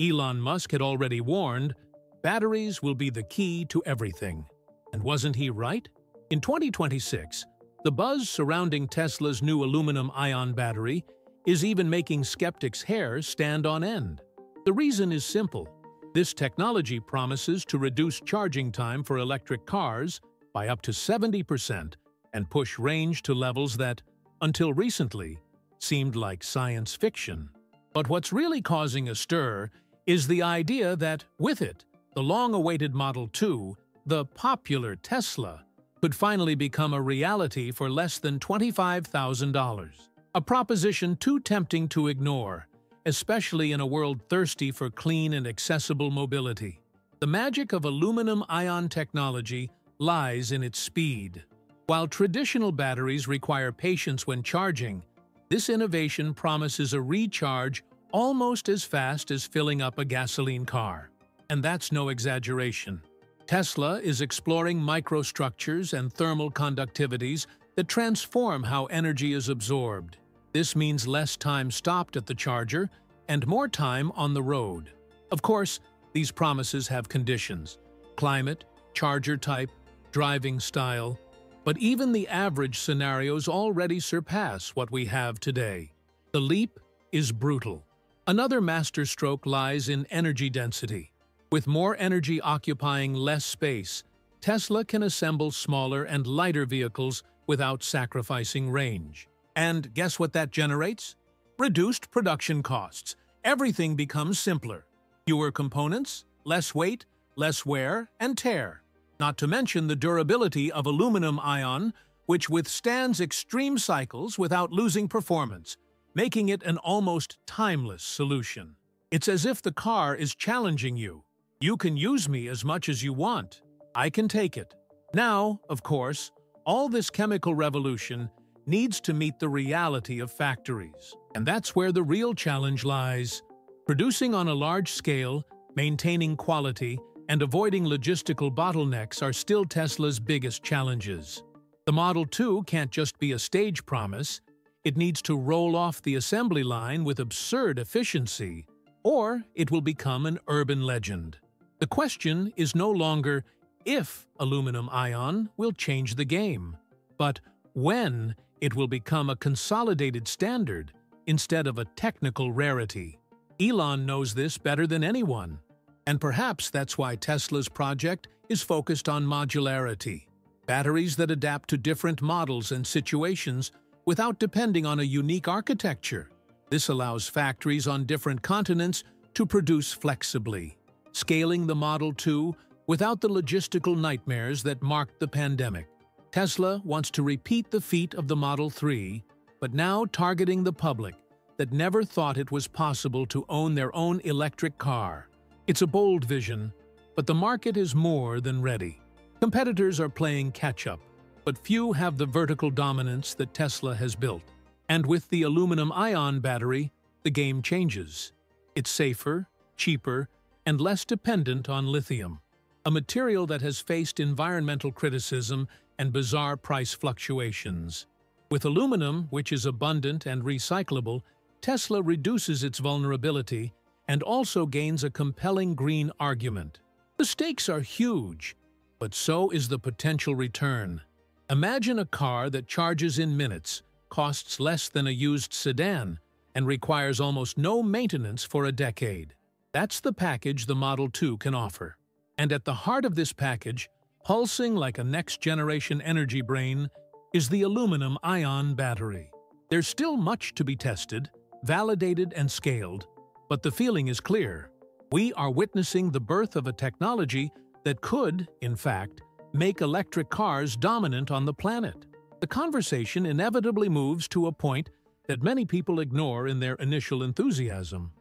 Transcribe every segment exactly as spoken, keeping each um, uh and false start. Elon Musk had already warned, batteries will be the key to everything. And wasn't he right? In twenty twenty-six, the buzz surrounding Tesla's new aluminum-ion battery is even making skeptics' hair stand on end. The reason is simple. This technology promises to reduce charging time for electric cars by up to seventy percent and push range to levels that, until recently, seemed like science fiction. But what's really causing a stir is the idea that, with it, the long-awaited Model two, the popular Tesla, could finally become a reality for less than twenty-five thousand dollars. A proposition too tempting to ignore, especially in a world thirsty for clean and accessible mobility. The magic of aluminum-ion technology lies in its speed. While traditional batteries require patience when charging, this innovation promises a recharge almost as fast as filling up a gasoline car. And that's no exaggeration. Tesla is exploring microstructures and thermal conductivities that transform how energy is absorbed. This means less time stopped at the charger and more time on the road. Of course, these promises have conditions: climate, charger type, driving style. But even the average scenarios already surpass what we have today. The leap is brutal. Another masterstroke lies in energy density. With more energy occupying less space, Tesla can assemble smaller and lighter vehicles without sacrificing range. And guess what that generates? Reduced production costs. Everything becomes simpler. Fewer components, less weight, less wear and tear. Not to mention the durability of aluminum ion, which withstands extreme cycles without losing performance, making it an almost timeless solution. It's as if the car is challenging you. You can use me as much as you want. I can take it. Now, of course, all this chemical revolution needs to meet the reality of factories. And that's where the real challenge lies. Producing on a large scale, maintaining quality, and avoiding logistical bottlenecks are still Tesla's biggest challenges. The Model two can't just be a stage promise. It needs to roll off the assembly line with absurd efficiency, or it will become an urban legend. The question is no longer if aluminum ion will change the game, but when it will become a consolidated standard instead of a technical rarity. Elon knows this better than anyone, and perhaps that's why Tesla's project is focused on modularity, batteries that adapt to different models and situations without depending on a unique architecture. This allows factories on different continents to produce flexibly, scaling the Model two without the logistical nightmares that marked the pandemic. Tesla wants to repeat the feat of the Model three, but now targeting the public that never thought it was possible to own their own electric car. It's a bold vision, but the market is more than ready. Competitors are playing catch-up, but few have the vertical dominance that Tesla has built. And with the aluminum-ion battery, the game changes. It's safer, cheaper, and less dependent on lithium, a material that has faced environmental criticism and bizarre price fluctuations. With aluminum, which is abundant and recyclable, Tesla reduces its vulnerability and also gains a compelling green argument. The stakes are huge, but so is the potential return. Imagine a car that charges in minutes, costs less than a used sedan, and requires almost no maintenance for a decade. That's the package the Model two can offer. And at the heart of this package, pulsing like a next-generation energy brain, is the aluminum-ion battery. There's still much to be tested, validated, and scaled, but the feeling is clear. We are witnessing the birth of a technology that could, in fact, make electric cars dominant on the planet. The conversation inevitably moves to a point that many people ignore in their initial enthusiasm.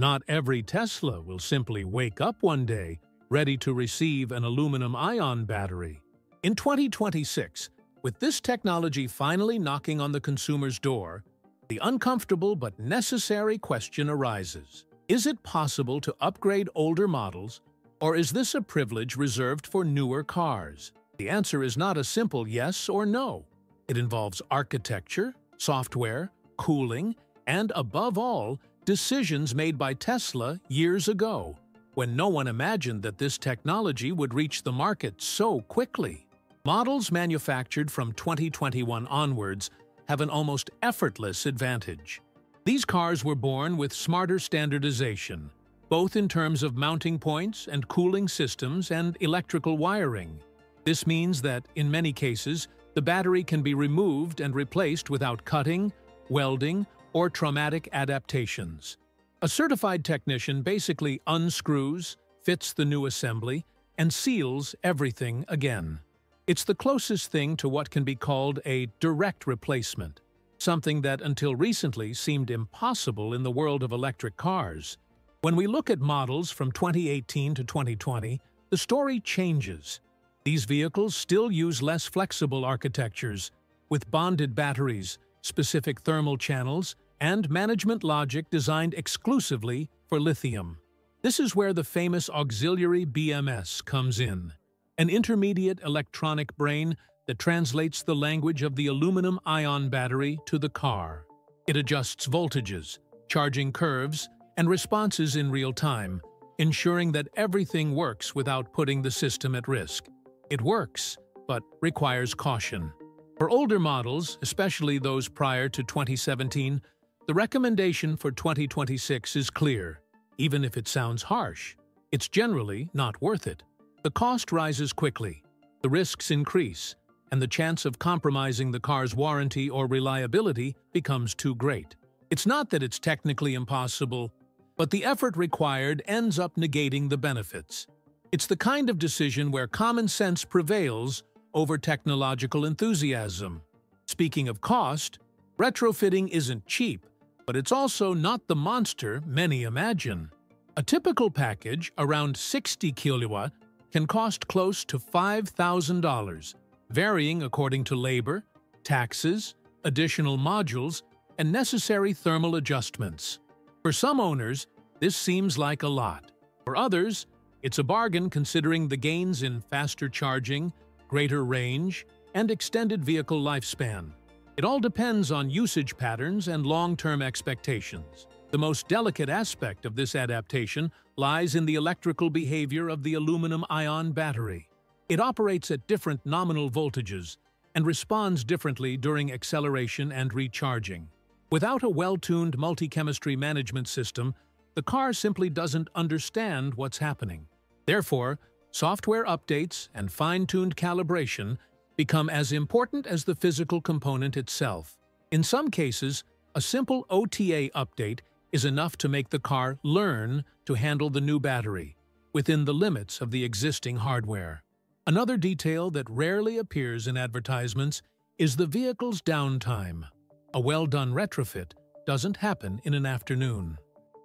Not every Tesla will simply wake up one day ready to receive an aluminum-ion battery. In twenty twenty-six, with this technology finally knocking on the consumer's door, the uncomfortable but necessary question arises. Is it possible to upgrade older models, or is this a privilege reserved for newer cars? The answer is not a simple yes or no. It involves architecture, software, cooling, and above all, decisions made by Tesla years ago, when no one imagined that this technology would reach the market so quickly. Models manufactured from twenty twenty-one onwards have an almost effortless advantage. These cars were born with smarter standardization, both in terms of mounting points and cooling systems and electrical wiring. This means that, in many cases, the battery can be removed and replaced without cutting, welding, or traumatic adaptations. A certified technician basically unscrews, fits the new assembly, and seals everything again. It's the closest thing to what can be called a direct replacement, something that until recently seemed impossible in the world of electric cars. When we look at models from twenty eighteen to twenty twenty, the story changes. These vehicles still use less flexible architectures, with bonded batteries, specific thermal channels, and management logic designed exclusively for lithium. This is where the famous auxiliary B M S comes in, an intermediate electronic brain that translates the language of the aluminum-ion battery to the car. It adjusts voltages, charging curves, and responses in real time, ensuring that everything works without putting the system at risk. It works, but requires caution. For older models, especially those prior to twenty seventeen, the recommendation for twenty twenty-six is clear. Even if it sounds harsh, it's generally not worth it. The cost rises quickly, the risks increase, and the chance of compromising the car's warranty or reliability becomes too great. It's not that it's technically impossible, but the effort required ends up negating the benefits. It's the kind of decision where common sense prevails over technological enthusiasm. Speaking of cost, retrofitting isn't cheap, but it's also not the monster many imagine. A typical package, around sixty kilowatt, can cost close to five thousand dollars, varying according to labor, taxes, additional modules, and necessary thermal adjustments. For some owners, this seems like a lot. For others, it's a bargain considering the gains in faster charging, greater range, and extended vehicle lifespan. It all depends on usage patterns and long-term expectations. The most delicate aspect of this adaptation lies in the electrical behavior of the aluminum-ion battery. It operates at different nominal voltages and responds differently during acceleration and recharging. Without a well-tuned multi-chemistry management system, the car simply doesn't understand what's happening. Therefore, software updates and fine-tuned calibration become as important as the physical component itself. In some cases, a simple O T A update is enough to make the car learn to handle the new battery within the limits of the existing hardware. Another detail that rarely appears in advertisements is the vehicle's downtime. A well-done retrofit doesn't happen in an afternoon.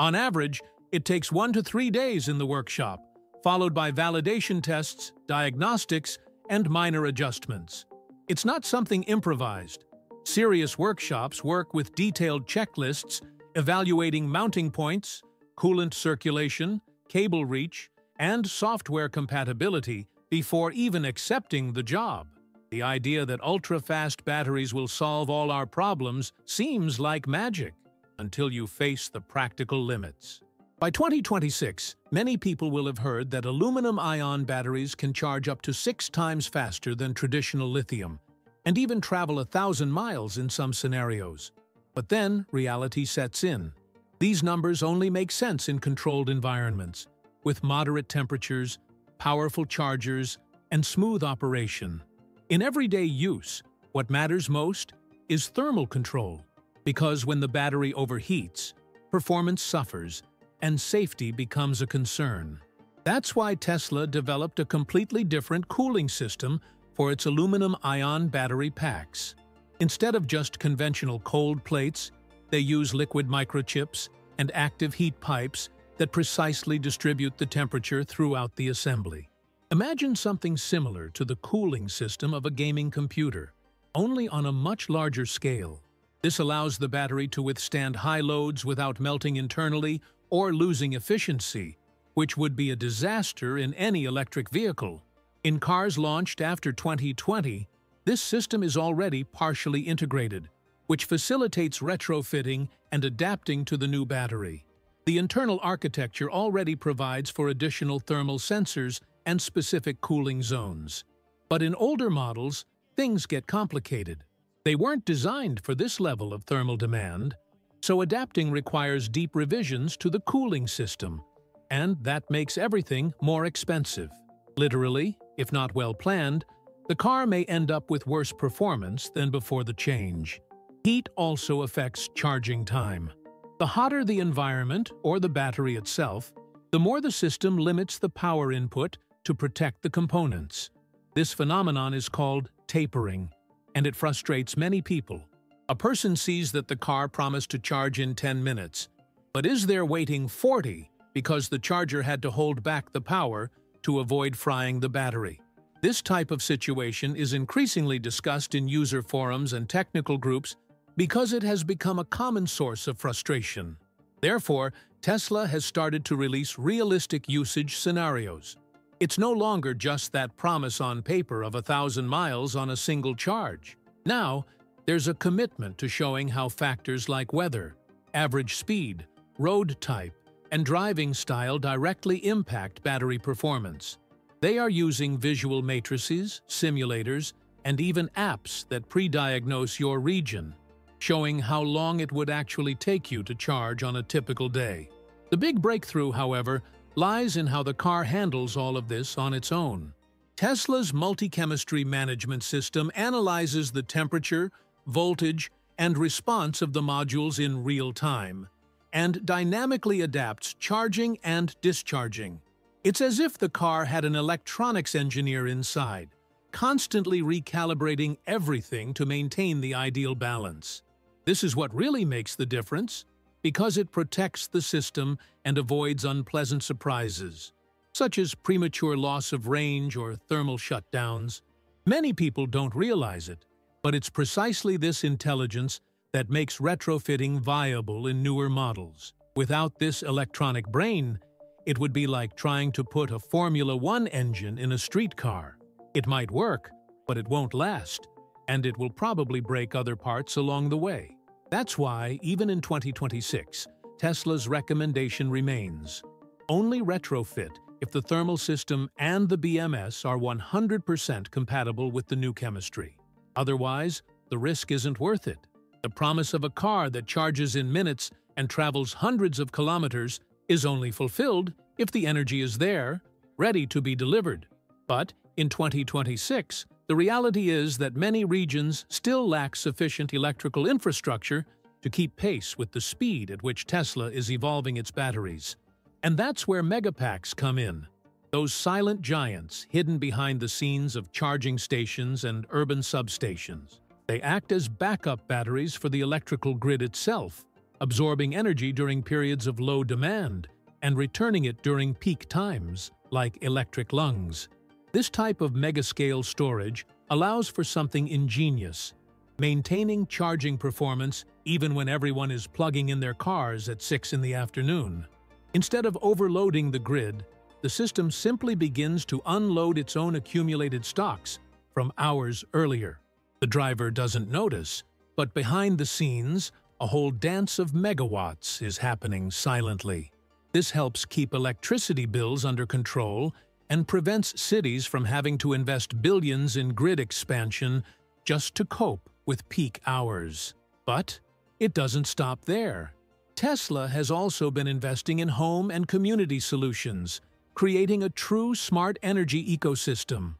On average, it takes one to three days in the workshop, followed by validation tests, diagnostics, and minor adjustments. It's not something improvised. Serious workshops work with detailed checklists evaluating mounting points, coolant circulation, cable reach, and software compatibility before even accepting the job. The idea that ultra-fast batteries will solve all our problems seems like magic until you face the practical limits. By twenty twenty-six, many people will have heard that aluminum-ion batteries can charge up to six times faster than traditional lithium, and even travel a thousand miles in some scenarios. But then, reality sets in. These numbers only make sense in controlled environments, with moderate temperatures, powerful chargers, and smooth operation. In everyday use, what matters most is thermal control, because when the battery overheats, performance suffers, and safety becomes a concern. That's why Tesla developed a completely different cooling system for its aluminum-ion battery packs. Instead of just conventional cold plates, they use liquid microchips and active heat pipes that precisely distribute the temperature throughout the assembly. Imagine something similar to the cooling system of a gaming computer, only on a much larger scale. This allows the battery to withstand high loads without melting internally or losing efficiency, which would be a disaster in any electric vehicle. In cars launched after twenty twenty, this system is already partially integrated, which facilitates retrofitting and adapting to the new battery. The internal architecture already provides for additional thermal sensors and specific cooling zones. But in older models, things get complicated. They weren't designed for this level of thermal demand, so adapting requires deep revisions to the cooling system, and that makes everything more expensive. Literally, if not well planned, the car may end up with worse performance than before the change. Heat also affects charging time. The hotter the environment or the battery itself, the more the system limits the power input to protect the components. This phenomenon is called tapering, and it frustrates many people. A person sees that the car promised to charge in ten minutes, but is there waiting forty because the charger had to hold back the power to avoid frying the battery. This type of situation is increasingly discussed in user forums and technical groups because it has become a common source of frustration. Therefore, Tesla has started to release realistic usage scenarios. It's no longer just that promise on paper of a thousand miles on a single charge. Now, there's a commitment to showing how factors like weather, average speed, road type, and driving style directly impact battery performance. They are using visual matrices, simulators, and even apps that pre-diagnose your region, showing how long it would actually take you to charge on a typical day. The big breakthrough, however, lies in how the car handles all of this on its own. Tesla's multi-chemistry management system analyzes the temperature, voltage, and response of the modules in real time, and dynamically adapts charging and discharging. It's as if the car had an electronics engineer inside, constantly recalibrating everything to maintain the ideal balance. This is what really makes the difference, because it protects the system and avoids unpleasant surprises, such as premature loss of range or thermal shutdowns. Many people don't realize it, but it's precisely this intelligence that makes retrofitting viable in newer models. Without this electronic brain, it would be like trying to put a Formula One engine in a streetcar. It might work, but it won't last, and it will probably break other parts along the way. That's why, even in twenty twenty-six, Tesla's recommendation remains. Only retrofit if the thermal system and the B M S are one hundred percent compatible with the new chemistry. Otherwise, the risk isn't worth it. The promise of a car that charges in minutes and travels hundreds of kilometers is only fulfilled if the energy is there, ready to be delivered. But in twenty twenty-six, the reality is that many regions still lack sufficient electrical infrastructure to keep pace with the speed at which Tesla is evolving its batteries. And that's where Megapacks come in. Those silent giants hidden behind the scenes of charging stations and urban substations. They act as backup batteries for the electrical grid itself, absorbing energy during periods of low demand and returning it during peak times, like electric lungs. This type of megascale storage allows for something ingenious, maintaining charging performance even when everyone is plugging in their cars at six in the afternoon. Instead of overloading the grid, the system simply begins to unload its own accumulated stocks from hours earlier. The driver doesn't notice, but behind the scenes, a whole dance of megawatts is happening silently. This helps keep electricity bills under control and prevents cities from having to invest billions in grid expansion just to cope with peak hours. But it doesn't stop there. Tesla has also been investing in home and community solutions, creating a true smart energy ecosystem.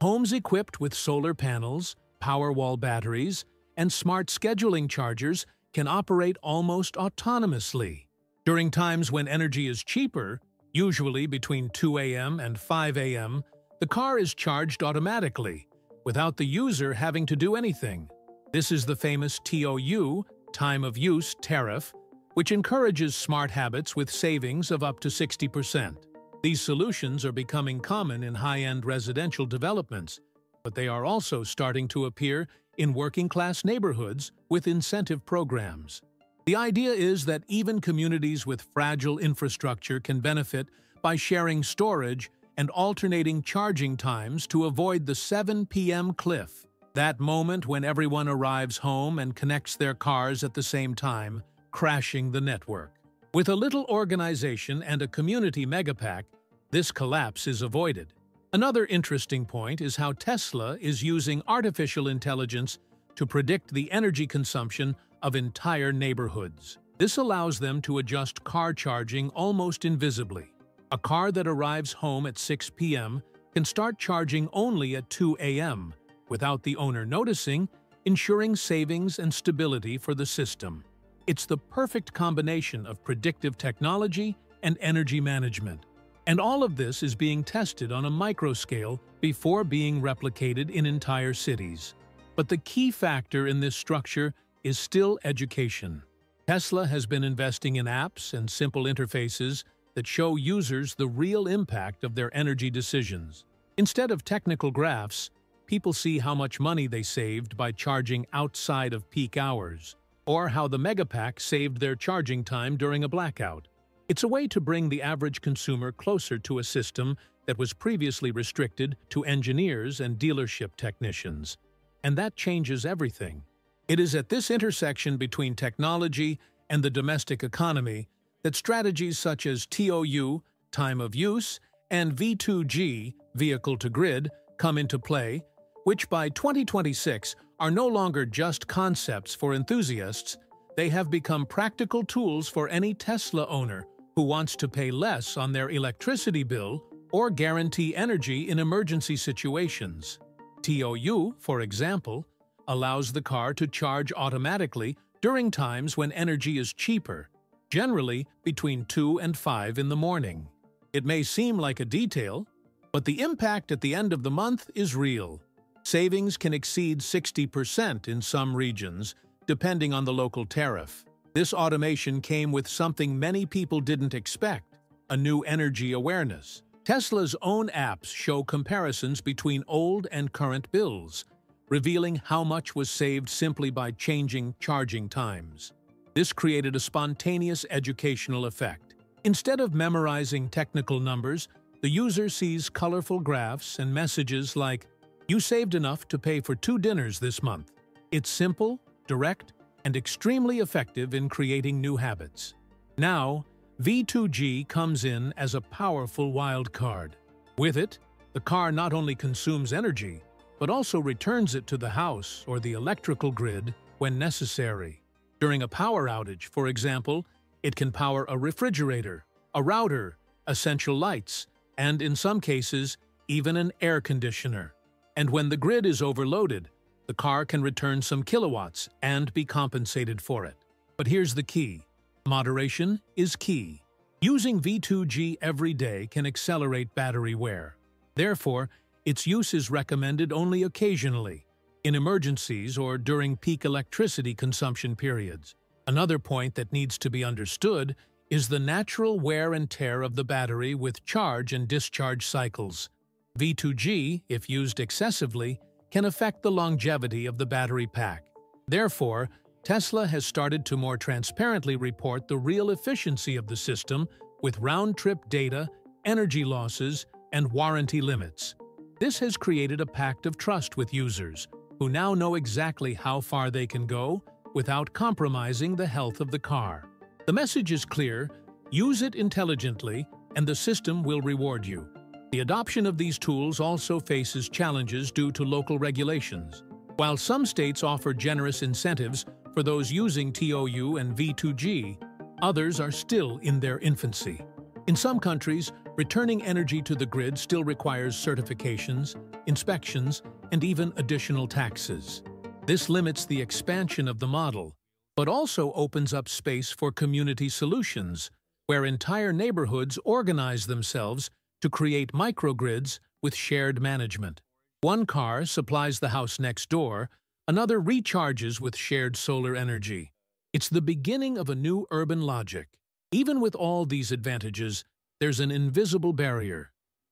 Homes equipped with solar panels, Powerwall batteries, and smart scheduling chargers can operate almost autonomously. During times when energy is cheaper, usually between two A M and five A M, the car is charged automatically, without the user having to do anything. This is the famous T O U, time of use tariff, which encourages smart habits with savings of up to sixty percent. These solutions are becoming common in high-end residential developments, but they are also starting to appear in working-class neighborhoods with incentive programs. The idea is that even communities with fragile infrastructure can benefit by sharing storage and alternating charging times to avoid the seven P M cliff. That moment when everyone arrives home and connects their cars at the same time, crashing the network. With a little organization and a community Megapack, this collapse is avoided. Another interesting point is how Tesla is using artificial intelligence to predict the energy consumption of entire neighborhoods. This allows them to adjust car charging almost invisibly. A car that arrives home at six p m can start charging only at two a m without the owner noticing, ensuring savings and stability for the system. It's the perfect combination of predictive technology and energy management. And all of this is being tested on a micro scale before being replicated in entire cities. But the key factor in this structure is still education. Tesla has been investing in apps and simple interfaces that show users the real impact of their energy decisions. Instead of technical graphs, people see how much money they saved by charging outside of peak hours, or how the Megapack saved their charging time during a blackout. It's a way to bring the average consumer closer to a system that was previously restricted to engineers and dealership technicians. And that changes everything. It is at this intersection between technology and the domestic economy that strategies such as T O U, time of use, and V two G, vehicle to grid, come into play, which by twenty twenty-six are no longer just concepts for enthusiasts. They have become practical tools for any Tesla owner who wants to pay less on their electricity bill or guarantee energy in emergency situations. T O U, for example, allows the car to charge automatically during times when energy is cheaper, generally between two and five in the morning. It may seem like a detail, but the impact at the end of the month is real. Savings can exceed sixty percent in some regions, depending on the local tariff. This automation came with something many people didn't expect, a new energy awareness. Tesla's own apps show comparisons between old and current bills, revealing how much was saved simply by changing charging times. This created a spontaneous educational effect. Instead of memorizing technical numbers, the user sees colorful graphs and messages like, "You saved enough to pay for two dinners this month." It's simple, direct, and extremely effective in creating new habits. Now, V two G comes in as a powerful wild card. With it, the car not only consumes energy, but also returns it to the house or the electrical grid when necessary. During a power outage, for example, it can power a refrigerator, a router, essential lights, and in some cases, even an air conditioner. And when the grid is overloaded, the car can return some kilowatts and be compensated for it. But here's the key. Moderation is key. Using V two G every day can accelerate battery wear. Therefore, its use is recommended only occasionally, in emergencies or during peak electricity consumption periods. Another point that needs to be understood is the natural wear and tear of the battery with charge and discharge cycles. V two G, if used excessively, can affect the longevity of the battery pack. Therefore, Tesla has started to more transparently report the real efficiency of the system with round-trip data, energy losses, and warranty limits. This has created a pact of trust with users, who now know exactly how far they can go without compromising the health of the car. The message is clear: use it intelligently, and the system will reward you. The adoption of these tools also faces challenges due to local regulations. While some states offer generous incentives for those using T O U and V two G, others are still in their infancy. In some countries, returning energy to the grid still requires certifications, inspections, and even additional taxes. This limits the expansion of the model, but also opens up space for community solutions, where entire neighborhoods organize themselves to create microgrids with shared management. One car supplies the house next door, another recharges with shared solar energy. It's the beginning of a new urban logic. Even with all these advantages, there's an invisible barrier: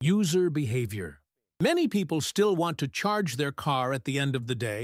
user behavior. Many people still want to charge their car at the end of the day